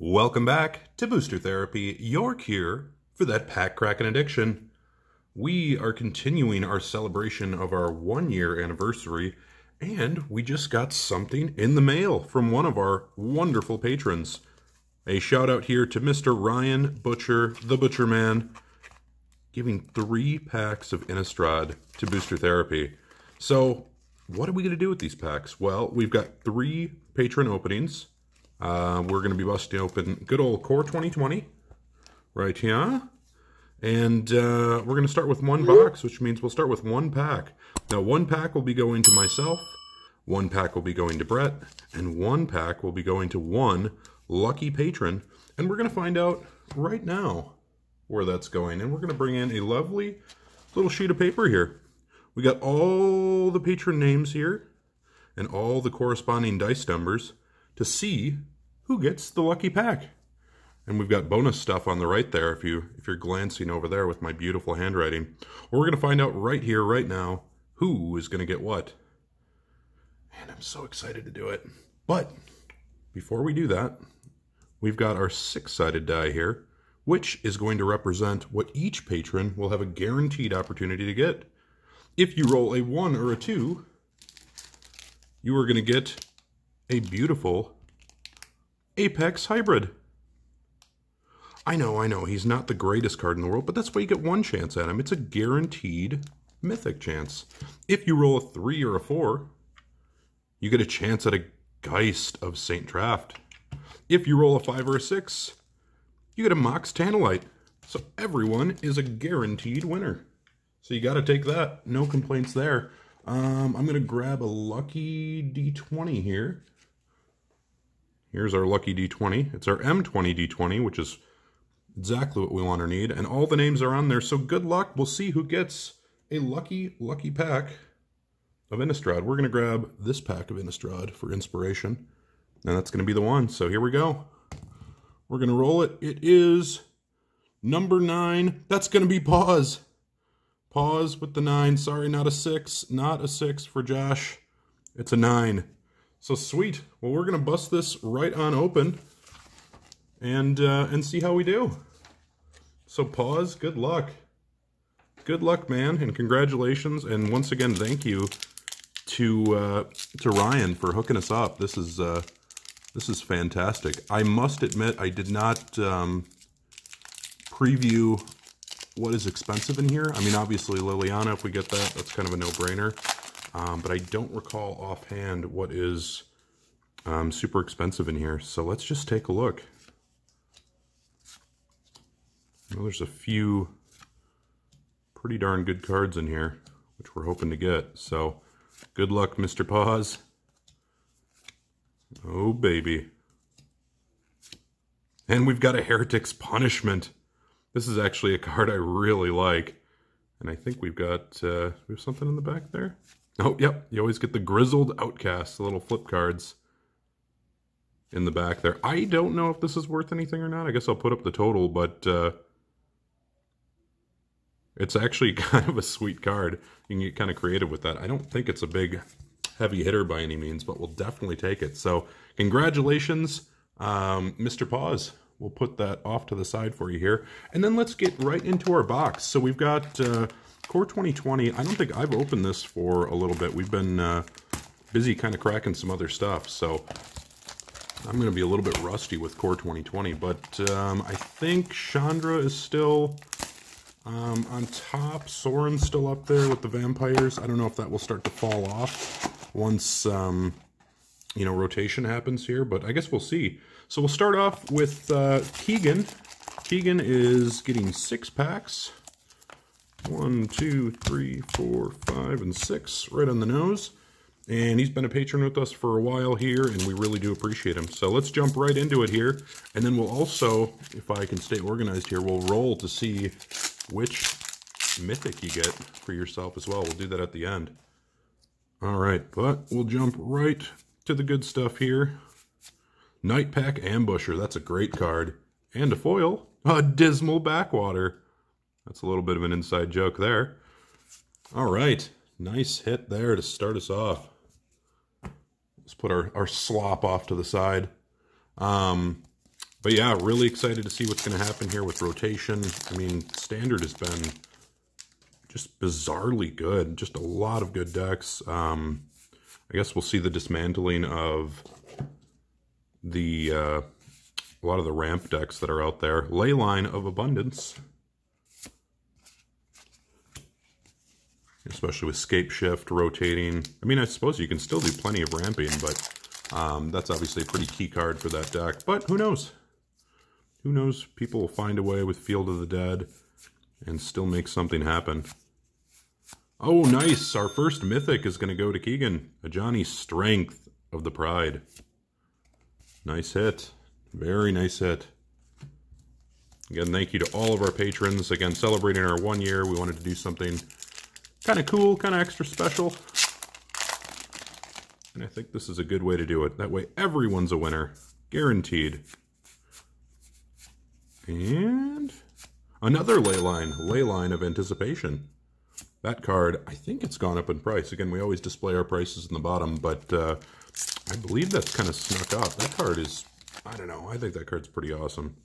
Welcome back to Booster Therapy, your cure for that pack cracking addiction. We are continuing our celebration of our 1-year anniversary, and we just got something in the mail from one of our wonderful patrons. A shout out here to Mr. Ryan Butcher, the Butcher Man, giving 3 packs of Innistrad to Booster Therapy. So, what are we going to do with these packs? Well, we've got 3 patron openings. We're going to be busting open good old Core 2020 right here. And we're going to start with one box, which means we'll start with one pack. Now, one pack will be going to myself, one pack will be going to Brett, and one pack will be going to one lucky patron. And we're going to find out right now where that's going. And we're going to bring in a lovely little sheet of paper here. We got all the patron names here and all the corresponding dice numbers to see who gets the lucky pack. And we've got bonus stuff on the right there if you're glancing over there with my beautiful handwriting. We're gonna find out right here, right now, who is gonna get what. And I'm so excited to do it. But before we do that, we've got our 6-sided die here, which is going to represent what each patron will have a guaranteed opportunity to get. If you roll a 1 or a 2, you are gonna get a beautiful Apex Hybrid. I know, he's not the greatest card in the world, but that's why you get one chance at him. It's a guaranteed mythic chance. If you roll a 3 or a 4, you get a chance at a Geist of Saint Traft. If you roll a 5 or a 6, you get a Mox Tantalite. So everyone is a guaranteed winner. So you gotta take that, no complaints there. I'm gonna grab a lucky D20 here. Here's our lucky D20. It's our M20 D20, which is exactly what we want or need. And all the names are on there, so good luck. We'll see who gets a lucky, lucky pack of Innistrad. We're going to grab this pack of Innistrad for inspiration. And that's going to be the one. So here we go. We're going to roll it. It is number 9. That's going to be Pause. Pause with the 9. Sorry, not a 6. Not a 6 for Josh. It's a 9. So sweet. Well, we're going to bust this right on open and see how we do. So Pause, good luck. Good luck, man, and congratulations. And once again, thank you to Ryan for hooking us up. This is fantastic. I must admit, I did not preview what is expensive in here. I mean, obviously Liliana, if we get that, that's kind of a no-brainer. But I don't recall offhand what is super expensive in here. So let's just take a look. Well, there's a few pretty darn good cards in here, which we're hoping to get. So good luck, Mr. Paws. Oh, baby. And we've got a Heretic's Punishment. This is actually a card I really like. And I think we've got we have something in the back there. Oh, yep. You always get the Grizzled Outcast, the little flip cards in the back there. I don't know if this is worth anything or not. I guess I'll put up the total, but it's actually kind of a sweet card. You can get kind of creative with that. I don't think it's a big, heavy hitter by any means, but we'll definitely take it. So congratulations, Mr. Paws. We'll put that off to the side for you here. And then let's get right into our box. So we've got... Core 2020, I don't think I've opened this for a little bit. We've been busy kind of cracking some other stuff, so I'm going to be a little bit rusty with Core 2020, but I think Chandra is still on top. Soren's still up there with the vampires. I don't know if that will start to fall off once, you know, rotation happens here, but I guess we'll see. So we'll start off with Keegan. Keegan is getting 6 packs. 1, 2, 3, 4, 5, and 6, right on the nose. And he's been a patron with us for a while here, and we really do appreciate him. So let's jump right into it here. And then we'll also, if I can stay organized here, we'll roll to see which mythic you get for yourself as well. We'll do that at the end. All right, but we'll jump right to the good stuff here. Night Pack Ambusher, that's a great card. And a foil. A Dismal Backwater. That's a little bit of an inside joke there. All right. Nice hit there to start us off. Let's put our slop off to the side. But yeah, really excited to see what's going to happen here with rotation. I mean, Standard has been just bizarrely good. Just a lot of good decks. I guess we'll see the dismantling of the a lot of the ramp decks that are out there. Ley Line of Abundance. Especially with Scape Shift, rotating. I mean, I suppose you can still do plenty of ramping, but that's obviously a pretty key card for that deck. But who knows? Who knows? People will find a way with Field of the Dead and still make something happen. Oh, nice! Our first Mythic is going to go to Keegan. Ajani Strength of the Pride. Nice hit. Very nice hit. Again, thank you to all of our patrons. Again, celebrating our 1 year, we wanted to do something kind of cool, kind of extra special. And I think this is a good way to do it. That way everyone's a winner. Guaranteed. And another Ley Line of Anticipation. That card, I think it's gone up in price. Again, we always display our prices in the bottom, but I believe that's kind of snuck up. That card is, I don't know, I think that card's pretty awesome.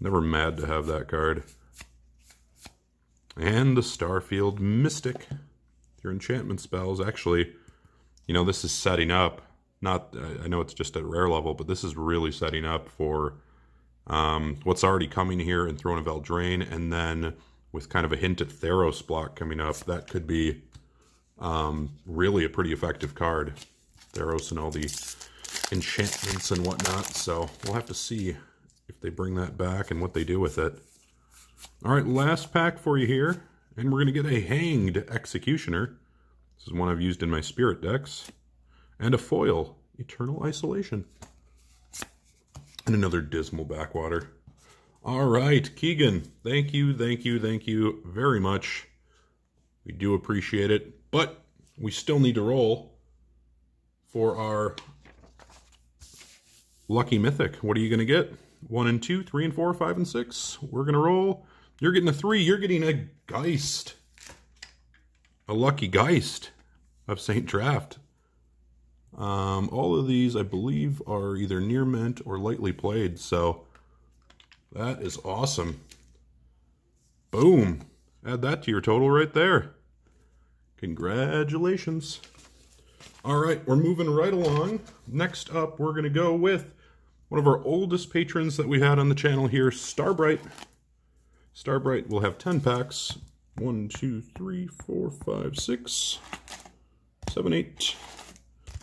Never mad to have that card. And the Starfield Mystic. Your enchantment spells. Actually, you know, this is setting up. Not, I know it's just at rare level, but this is really setting up for what's already coming here in Throne of Eldraine. And then with kind of a hint at Theros block coming up, that could be really a pretty effective card. Theros and all the enchantments and whatnot. So we'll have to see if they bring that back and what they do with it. All right, last pack for you here, and we're going to get a Hanged Executioner. This is one I've used in my Spirit decks. And a foil, Eternal Isolation. And another Dismal Backwater. All right, Keegan, thank you very much. We do appreciate it, but we still need to roll for our lucky Mythic. What are you going to get? 1 and 2, 3 and 4, 5 and 6. We're going to roll. You're getting a 3. You're getting a Geist. A lucky Geist of Saint Traft. All of these, I believe, are either near mint or lightly played. So that is awesome. Boom. Add that to your total right there. Congratulations. All right, we're moving right along. Next up, we're going to go with one of our oldest patrons that we had on the channel here, Starbright. Starbright will have 10 packs. 1, 2, 3, 4, 5, 6, 7, 8,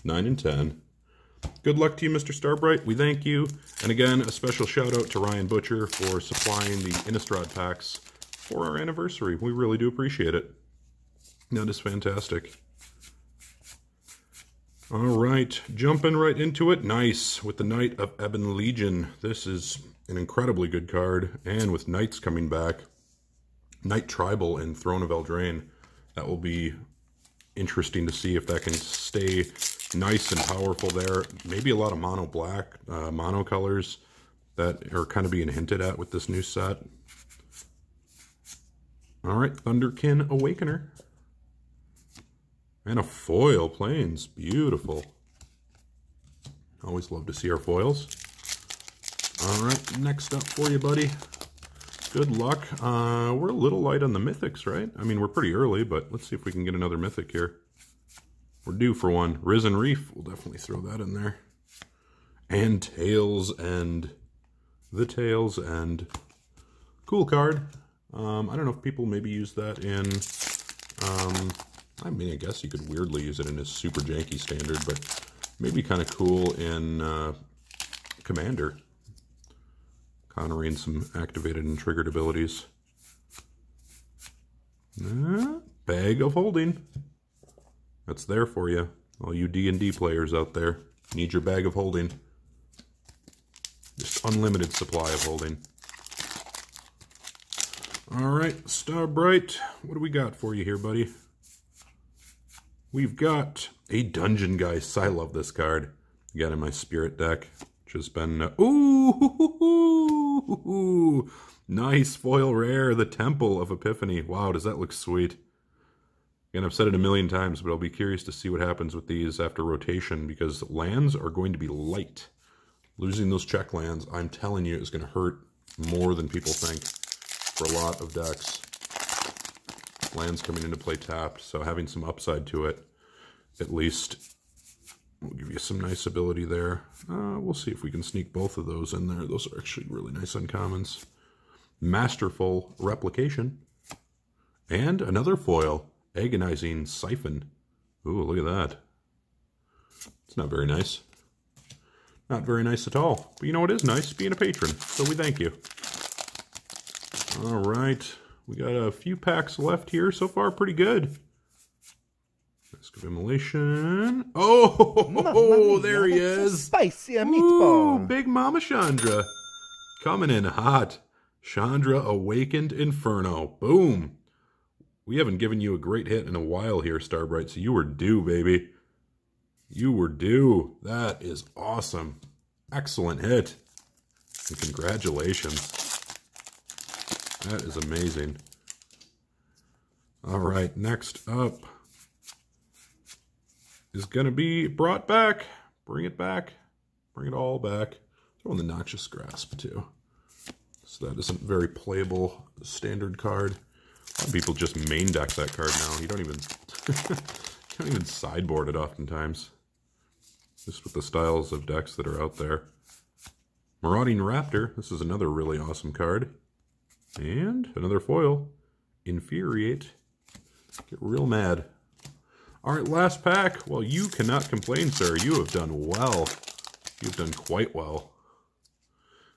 9, and 10. Good luck to you, Mr. Starbright. We thank you. And again, a special shout out to Ryan Butcher for supplying the Innistrad packs for our anniversary. We really do appreciate it. That is fantastic. All right, jumping right into it. Nice, with the Knight of Ebon Legion. This is an incredibly good card, and with Knights coming back, Knight Tribal and Throne of Eldraine, that will be interesting to see if that can stay nice and powerful there. Maybe a lot of mono black, mono colors that are kind of being hinted at with this new set. All right, Thunderkin Awakener. And a foil, Plains. Beautiful. Always love to see our foils. All right, next up for you, buddy. Good luck. We're a little light on the Mythics, right? I mean, we're pretty early, but let's see if we can get another Mythic here. We're due for one. Risen Reef. We'll definitely throw that in there. And Tails End. The Tails End. Cool card. I don't know if people maybe use that in... I mean, I guess you could weirdly use it in a super janky standard, but maybe kind of cool in Commander. Countering some activated and triggered abilities. Bag of Holding. That's there for you. All you D&D players out there. Need your Bag of Holding. Just unlimited supply of holding. All right, Starbright. What do we got for you here, buddy? We've got a Dungeon Geist. I love this card. Again, in my Spirit deck, which has been... Ooh! Ooh, nice foil rare, the Temple of Epiphany. Wow, does that look sweet. Again, I've said it a million times, but I'll be curious to see what happens with these after rotation, because lands are going to be light. Losing those check lands, I'm telling you, is going to hurt more than people think for a lot of decks. Lands coming into play tapped, so having some upside to it, at least, will give you some nice ability there. We'll see if we can sneak both of those in there. Those are actually really nice uncommons. Masterful Replication. And another foil, Agonizing Siphon. Ooh, look at that. It's not very nice. Not very nice at all. But you know what is nice? Being a patron. So we thank you. All right. We got a few packs left here. So far, pretty good. Risk of Immolation. Oh, there he is. Spicy meatball. Ooh, Big Mama Chandra. Coming in hot. Chandra Awakened Inferno. Boom. We haven't given you a great hit in a while here, Starbright, so you were due, baby. You were due. That is awesome. Excellent hit. And congratulations. That is amazing. All right, next up is going to be Brought Back. Bring it back. Bring it all back. Throw in the Noxious Grasp, too. So that isn't very playable standard card. A lot of people just main deck that card now. You don't even you don't even sideboard it oftentimes. Just with the styles of decks that are out there. Marauding Raptor. This is another really awesome card. And another foil. Infuriate. Get real mad. All right, last pack. Well, you cannot complain, sir. You have done well. You've done quite well.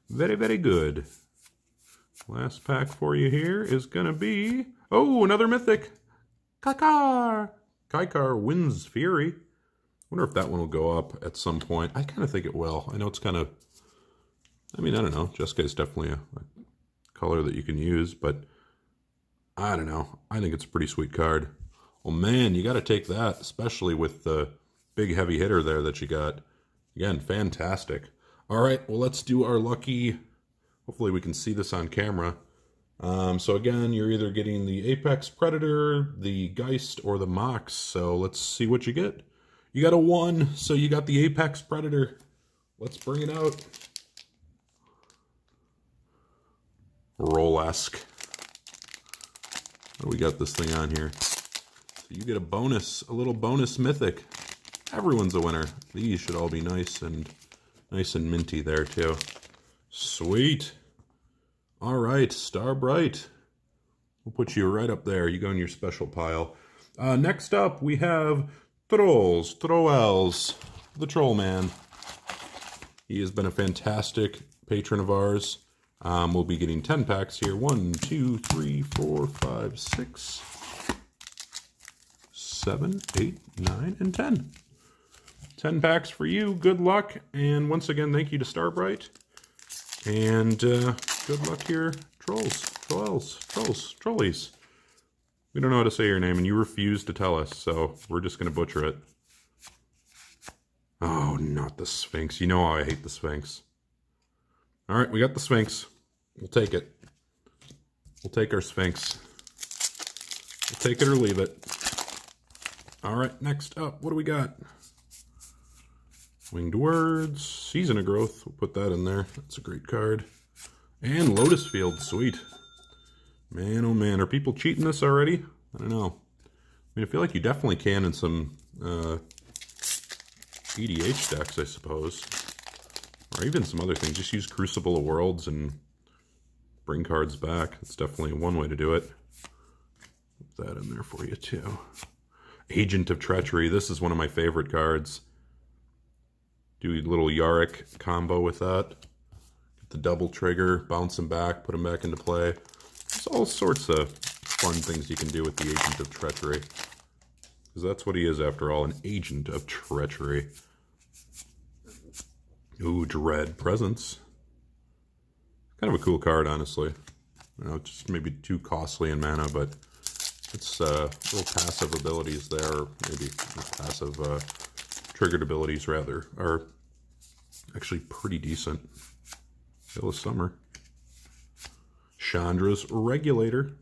Very, very good. Last pack for you here is going to be... Oh, another mythic. Kaikar. Kaikar Wins Fury. Wonder if that one will go up at some point. I kind of think it will. I know it's kind of... I mean, I don't know. Jeskai is definitely a color that you can use, but I don't know. I think it's a pretty sweet card. Oh man, you got to take that, especially with the big heavy hitter there that you got. Again, fantastic. All right, well, let's do our lucky... Hopefully we can see this on camera. So again, you're either getting the Apex Predator, the Geist, or the Mox. So let's see what you get. You got a 1, so you got the Apex Predator. Let's bring it out. Roll-esque. What do we got this thing on here? You get a bonus, a little bonus mythic. Everyone's a winner. These should all be nice and minty there too. Sweet. All right, Starbright. We'll put you right up there. You go in your special pile. Next up, we have Trolls, Troels, the Troll Man. He has been a fantastic patron of ours. We'll be getting 10 packs here. 1, 2, 3, 4, 5, 6, 7, 8, 9, and 10. 10 packs for you. Good luck. And once again, thank you to Starbright. And good luck here, Trolls, Troels, Trolls, Trollies. We don't know how to say your name, and you refuse to tell us, so we're just going to butcher it. Oh, not the Sphinx. You know how I hate the Sphinx. All right, we got the Sphinx. We'll take it. We'll take our Sphinx. We'll take it or leave it. All right, next up, what do we got? Winged Words, Season of Growth. We'll put that in there. That's a great card. And Lotus Field, sweet. Man, oh man, are people cheating this already? I don't know. I mean, I feel like you definitely can in some EDH decks, I suppose. Or even some other things. Just use Crucible of Worlds and bring cards back. That's definitely one way to do it. Put that in there for you, too. Agent of Treachery. This is one of my favorite cards. Do a little Yarick combo with that. Get the double trigger, bounce him back, put him back into play. There's all sorts of fun things you can do with the Agent of Treachery. Because that's what he is, after all, an Agent of Treachery. Ooh, Dread Presence. Kind of a cool card, honestly. You know, just maybe too costly in mana, but it's little passive abilities there, or maybe passive triggered abilities rather, are actually pretty decent. Still a summer. Chandra's Regulator.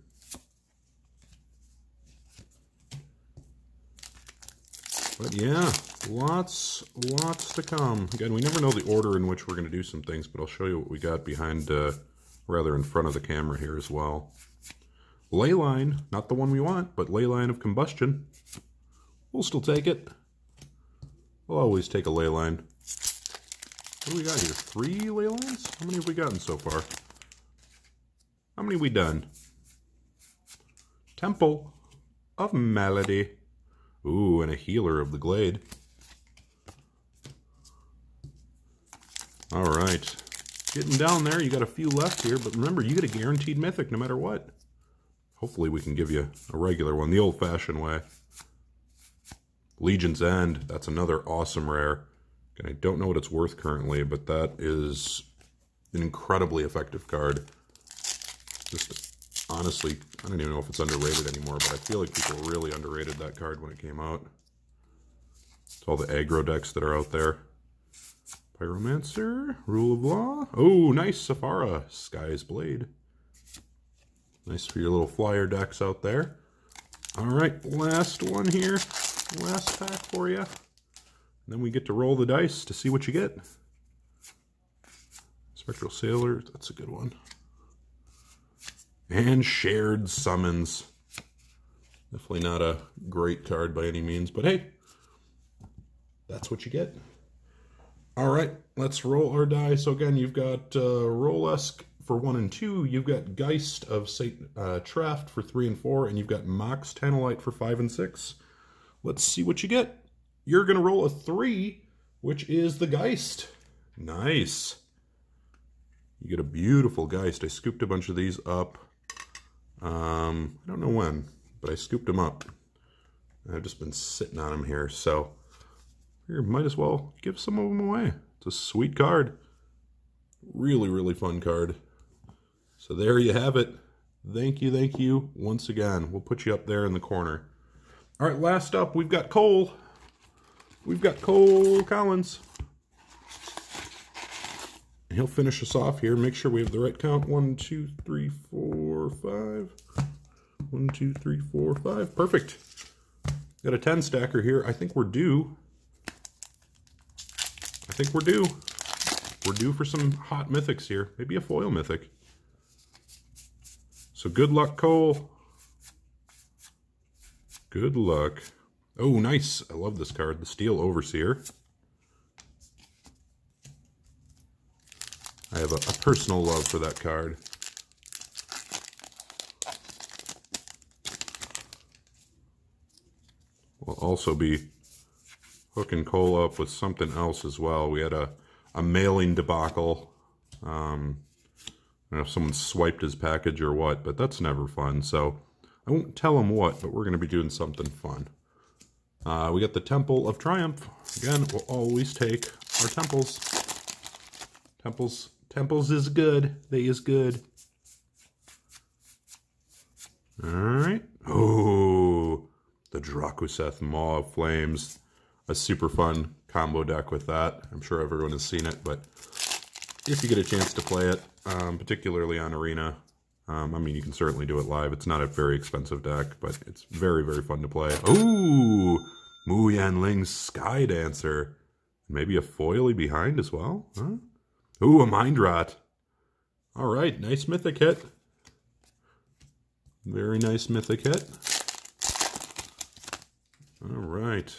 But yeah, lots to come. Again, we never know the order in which we're going to do some things, but I'll show you what we got behind, rather in front of the camera here as well. Ley Line, not the one we want, but Ley Line of Combustion. We'll still take it. We'll always take a Ley Line. What do we got here? 3 Ley Lines? How many have we gotten so far? How many have we done? Temple of Malady. Ooh, and a Healer of the Glade. Alright. Getting down there. You got a few left here, but remember, you get a guaranteed mythic no matter what. Hopefully we can give you a regular one, the old-fashioned way. Legion's End. That's another awesome rare. I don't know what it's worth currently, but that is an incredibly effective card. Just honestly, I don't even know if it's underrated anymore, but I feel like people really underrated that card when it came out. It's all the aggro decks that are out there. Pyromancer, Rule of Law. Oh, nice, Saphara, Sky's Blade. Nice for your little flyer decks out there. All right, last one here. Last pack for you. Then we get to roll the dice to see what you get. Spectral Sailor, that's a good one. And Shared Summons. Definitely not a great card by any means, but hey, that's what you get. All right, let's roll our die. So again, you've got Rolesk for 1 and 2, you've got Geist of Saint Traft for 3 and 4, and you've got Mox Tantalite for 5 and 6. Let's see what you get. You're going to roll a 3, which is the Geist. Nice. You get a beautiful Geist. I scooped a bunch of these up. I don't know when, but I scooped them up. I've just been sitting on them here, so here, might as well give some of them away. It's a sweet card. Really, really fun card. So there you have it. Thank you once again. We'll put you up there in the corner. All right, last up, we've got Cole. We've got Cole Collins. He'll finish us off here. Make sure we have the right count. 1, 2, 3, 4, 5. 1, 2, 3, 4, 5. Perfect. Got a 10 stacker here. I think we're due. I think we're due. We're due for some hot mythics here. Maybe a foil mythic. So good luck, Cole. Good luck. Oh, nice. I love this card. The Steel Overseer. I have a personal love for that card. We'll also be hooking Cole up with something else as well. We had a mailing debacle. I don't know if someone swiped his package or what, but that's never fun. So I won't tell him what, but we're going to be doing something fun. We got the Temple of Triumph. Again, we'll always take our temples. Temples is good. They is good. Alright. Oh, the Dracuseth Maw of Flames. A super fun combo deck with that. I'm sure everyone has seen it, but if you get a chance to play it, particularly on Arena, I mean, you can certainly do it live. It's not a very expensive deck, but it's very, very fun to play. Ooh! Mu Yanling's Sky Dancer. Maybe a foily behind as well? Huh? Ooh, a Mind Rot. All right, nice mythic hit. Very nice mythic hit. All right.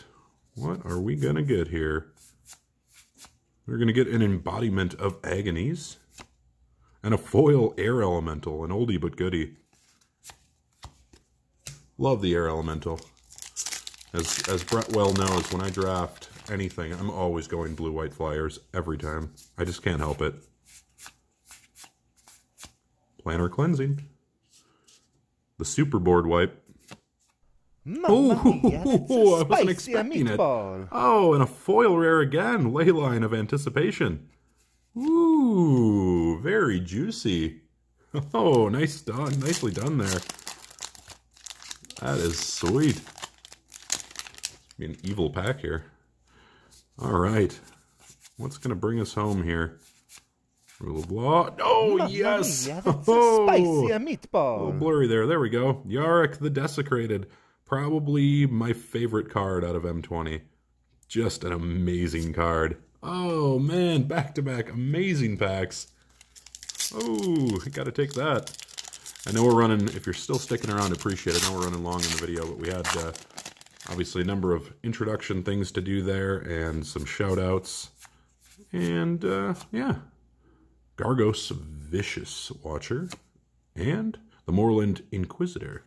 What are we going to get here? We're going to get an Embodiment of Agonies. And a foil Air Elemental, an oldie but goodie. Love the Air Elemental. As Brett well knows, when I draft anything, I'm always going blue-white flyers every time. I just can't help it. Planar Cleansing. The Super Board Wipe. Oh, I wasn't expecting it. Oh, and a foil rare again, Ley Line of Anticipation. Ooh, very juicy. Oh, nice done. Nicely done there. That is sweet. It's be an evil pack here. All right. What's going to bring us home here? Rule of Law. Oh, Mamma yes! Mia, that's a spicy meatball. A little blurry there. There we go. Yarick the Desecrated. Probably my favorite card out of M20. Just an amazing card. Oh, man. Back-to-back amazing packs. Oh, got to take that. I know we're running, if you're still sticking around, appreciate it. I know we're running long in the video, but we had obviously a number of introduction things to do there and some shout-outs. And, yeah. Gargos Vicious Watcher and the Moreland Inquisitor.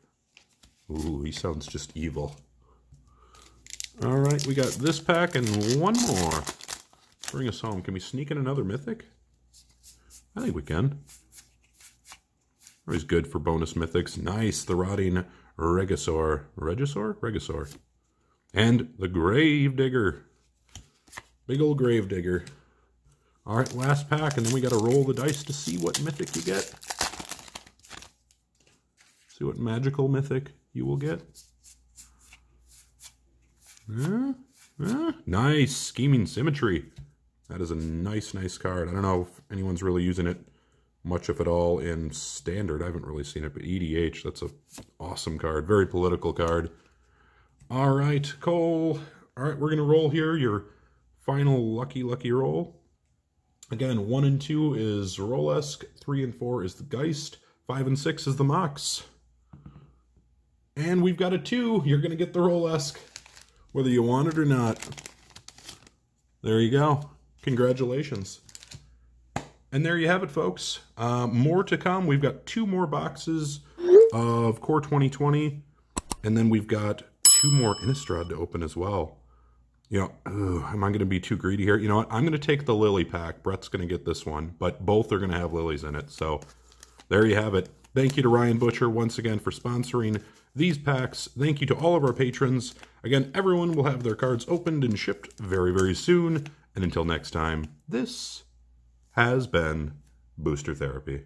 Ooh, he sounds just evil. All right, we got this pack and one more. Bring us home. Can we sneak in another mythic? I think we can. Always good for bonus mythics. Nice, the Rotting Regisaur. Regisaur? Regisaur. And the Gravedigger. Big old Gravedigger. All right, last pack, and then we got to roll the dice to see what mythic you get. See what magical mythic you will get. Nice, Scheming Symmetry. That is a nice, nice card. I don't know if anyone's really using it much, if at all, in Standard. I haven't really seen it, but EDH, that's an awesome card. Very political card. All right, Cole. All right, we're going to roll here your final lucky, lucky roll. Again, 1 and 2 is Rolesk, 3 and 4 is the Geist, 5 and 6 is the Mox. And we've got a 2. You're going to get the Rolesk, whether you want it or not. There you go. Congratulations. And there you have it, folks. More to come. We've got 2 more boxes of Core 2020, and then we've got 2 more Innistrad to open as well. You know, am I going to be too greedy here? You know what? I'm going to take the Lily pack. Brett's going to get this one, but both are going to have lilies in it. So there you have it. Thank you to Ryan Butcher once again for sponsoring these packs. Thank you to all of our patrons. Again, everyone will have their cards opened and shipped very, very soon. And until next time, this has been Booster Therapy.